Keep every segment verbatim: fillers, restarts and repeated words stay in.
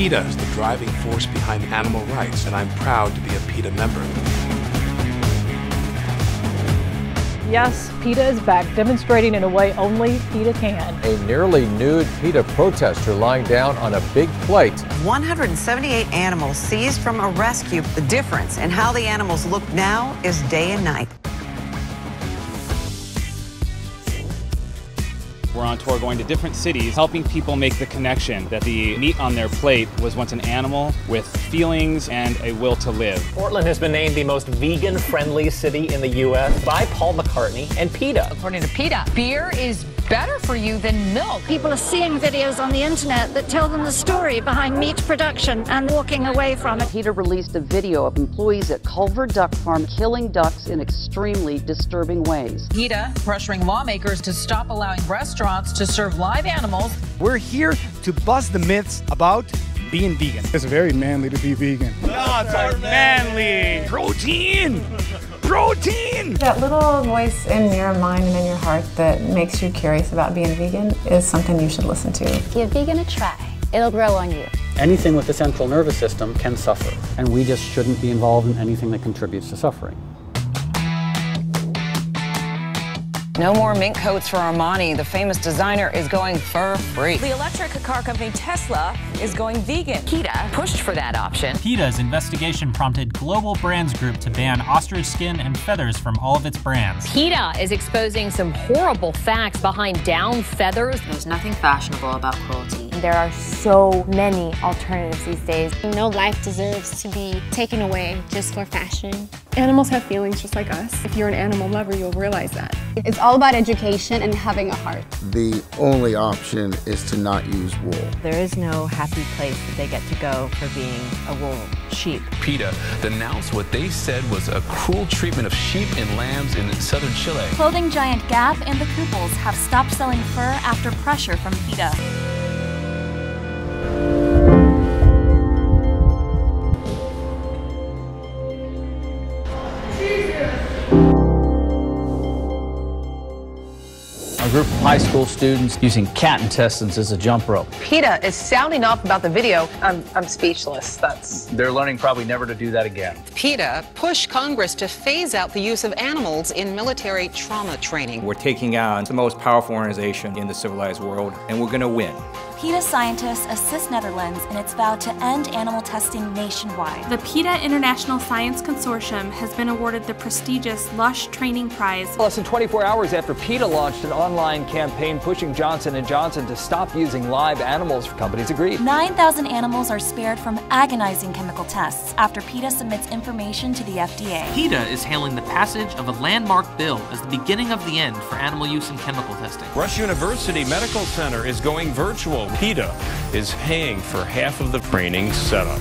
PETA is the driving force behind animal rights, and I'm proud to be a PETA member. Yes, PETA is back, demonstrating in a way only PETA can. A nearly nude PETA protester lying down on a big plate. one hundred seventy-eight animals seized from a rescue. The difference in how the animals look now is day and night. We're on tour going to different cities, helping people make the connection that the meat on their plate was once an animal with feelings and a will to live. Portland has been named the most vegan-friendly city in the U S by Paul McCartney and PETA. According to PETA, beer is better for you than milk. People are seeing videos on the internet that tell them the story behind meat production and walking away from it. PETA released a video of employees at Culver Duck Farm killing ducks in extremely disturbing ways. PETA pressuring lawmakers to stop allowing restaurants to serve live animals. We're here to bust the myths about being vegan. It's very manly to be vegan. Dogs are manly. Protein. Protein. That little voice in your mind and in your heart that makes you curious about being vegan is something you should listen to. Give vegan a try. It'll grow on you. Anything with the central nervous system can suffer, and we just shouldn't be involved in anything that contributes to suffering. No more mink coats for Armani. The famous designer is going fur free. The electric car company Tesla is going vegan. PETA pushed for that option. PETA's investigation prompted Global Brands Group to ban ostrich skin and feathers from all of its brands. PETA is exposing some horrible facts behind down feathers. There's nothing fashionable about cruelty. There are so many alternatives these days. No life deserves to be taken away just for fashion. Animals have feelings just like us. If you're an animal lover, you'll realize that. It's all about education and having a heart. The only option is to not use wool. There is no happy place that they get to go for being a wool sheep. PETA denounced what they said was a cruel treatment of sheep and lambs in southern Chile. Clothing giant Gap and the Kooples have stopped selling fur after pressure from PETA. A group of high school students using cat intestines as a jump rope. PETA is sounding off about the video. I'm, I'm speechless. That's... They're learning probably never to do that again. PETA pushed Congress to phase out the use of animals in military trauma training. We're taking on the most powerful organization in the civilized world, and we're going to win. PETA scientists assist Netherlands in its vow to end animal testing nationwide. The PETA International Science Consortium has been awarded the prestigious Lush Training Prize. Less than twenty-four hours after PETA launched an online campaign pushing Johnson and Johnson to stop using live animals, companies agreed. nine thousand animals are spared from agonizing chemical tests after PETA submits information to the F D A. PETA is hailing the passage of a landmark bill as the beginning of the end for animal use in chemical testing. Rush University Medical Center is going virtual. PETA is paying for half of the training setup.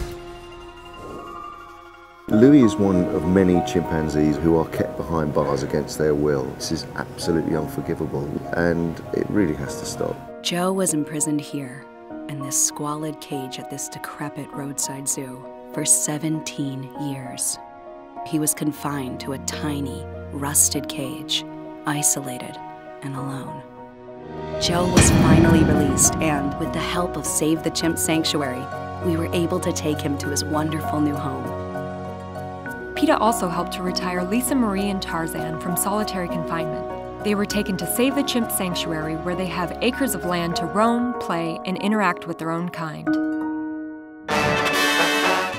Louis is one of many chimpanzees who are kept behind bars against their will. This is absolutely unforgivable, and it really has to stop. Joe was imprisoned here, in this squalid cage at this decrepit roadside zoo, for seventeen years. He was confined to a tiny, rusted cage, isolated and alone. Joe was finally released, and with the help of Save the Chimp Sanctuary, we were able to take him to his wonderful new home. PETA also helped to retire Lisa Marie and Tarzan from solitary confinement. They were taken to Save the Chimp Sanctuary, where they have acres of land to roam, play, and interact with their own kind.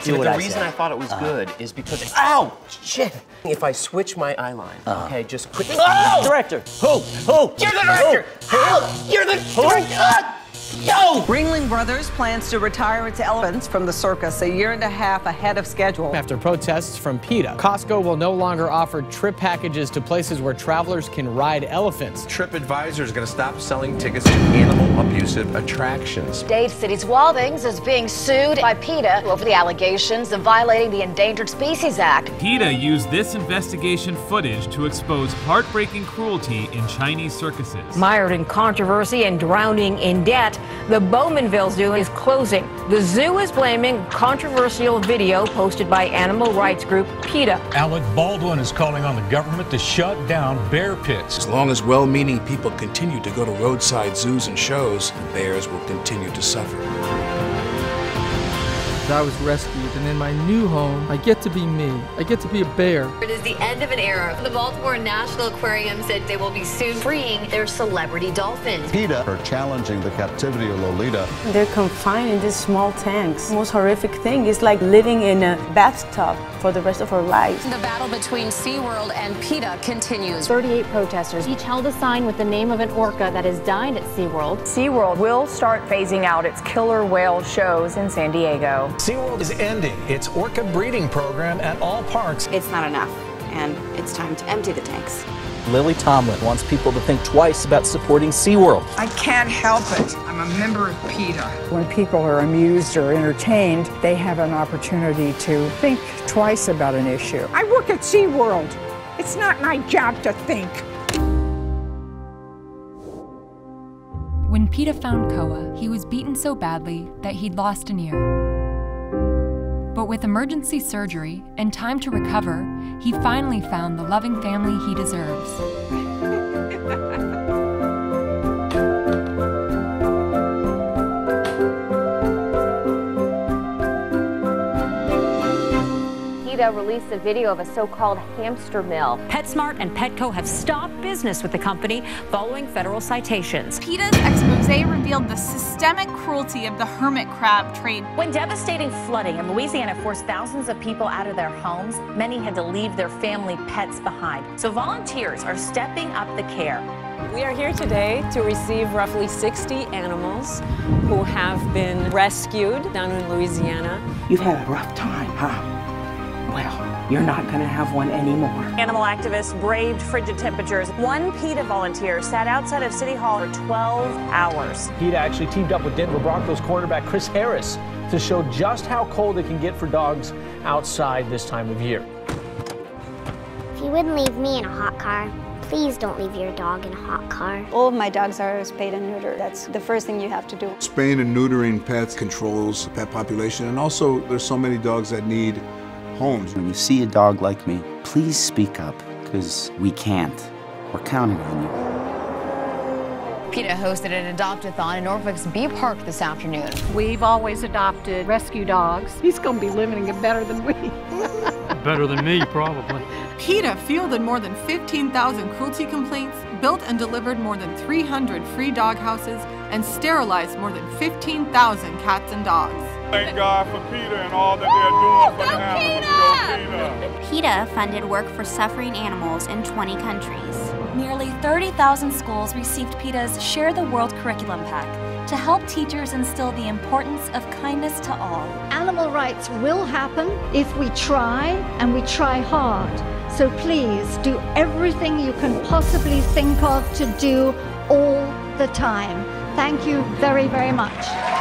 See, the I reason said. I thought it was uh, good is because it, ow! Shit! If I switch my eye line, uh, okay, just quickly. Oh! Director! Who? Who? You're the director! Who? Ow! You're the director! Ah! Yo! Ringling Brothers plans to retire its elephants from the circus a year and a half ahead of schedule. After protests from PETA, Costco will no longer offer trip packages to places where travelers can ride elephants. Trip Advisor is going to stop selling tickets to animal abusive attractions. Dave City's Waldings is being sued by PETA over the allegations of violating the Endangered Species Act. PETA used this investigation footage to expose heartbreaking cruelty in Chinese circuses. Mired in controversy and drowning in debt, the Bowmanville Zoo is closing. The zoo is blaming controversial video posted by animal rights group PETA. Alec Baldwin is calling on the government to shut down bear pits. As long as well-meaning people continue to go to roadside zoos and shows, the bears will continue to suffer. I was rescued, and in my new home, I get to be me. I get to be a bear. It is the end of an era. The Baltimore National Aquarium said they will be soon freeing their celebrity dolphins. PETA are challenging the captivity of Lolita. They're confined in these small tanks. The most horrific thing is like living in a bathtub for the rest of her life. The battle between SeaWorld and PETA continues. thirty-eight protesters, each held a sign with the name of an orca that has died at SeaWorld. SeaWorld will start phasing out its killer whale shows in San Diego. SeaWorld is ending its orca breeding program at all parks. It's not enough, and it's time to empty the tanks. Lily Tomlin wants people to think twice about supporting SeaWorld. I can't help it. I'm a member of PETA. When people are amused or entertained, they have an opportunity to think twice about an issue. I work at SeaWorld. It's not my job to think. When PETA found Koa, he was beaten so badly that he'd lost an ear. But with emergency surgery and time to recover, he finally found the loving family he deserves. PETA released a video of a so-called hamster mill. PetSmart and Petco have stopped business with the company following federal citations. PETA's exposé revealed the systemic cruelty of the hermit crab trade. When devastating flooding in Louisiana forced thousands of people out of their homes, many had to leave their family pets behind. So volunteers are stepping up the care. We are here today to receive roughly sixty animals who have been rescued down in Louisiana. You've had a rough time, huh? Well, you're not going to have one anymore. Animal activists braved frigid temperatures. One PETA volunteer sat outside of City Hall for twelve hours. PETA actually teamed up with Denver Broncos quarterback Chris Harris to show just how cold it can get for dogs outside this time of year. If you wouldn't leave me in a hot car, please don't leave your dog in a hot car. All of my dogs are spayed and neutered. That's the first thing you have to do. Spaying and neutering pets controls pet population, and also there's so many dogs that need homes. When you see a dog like me, please speak up, because we can't. We're counting on you. PETA hosted an adopt-a-thon in Norfolk's Bay Park this afternoon. We've always adopted rescue dogs. He's going to be living it better than we. Better than me, probably. PETA fielded more than fifteen thousand cruelty complaints, built and delivered more than three hundred free dog houses, and sterilized more than fifteen thousand cats and dogs. Thank God for PETA and all that they're doing for the animals. PETA funded work for suffering animals in twenty countries. Nearly thirty thousand schools received PETA's Share the World Curriculum Pack to help teachers instill the importance of kindness to all. Animal rights will happen if we try, and we try hard. So please do everything you can possibly think of to do all the time. Thank you very, very much.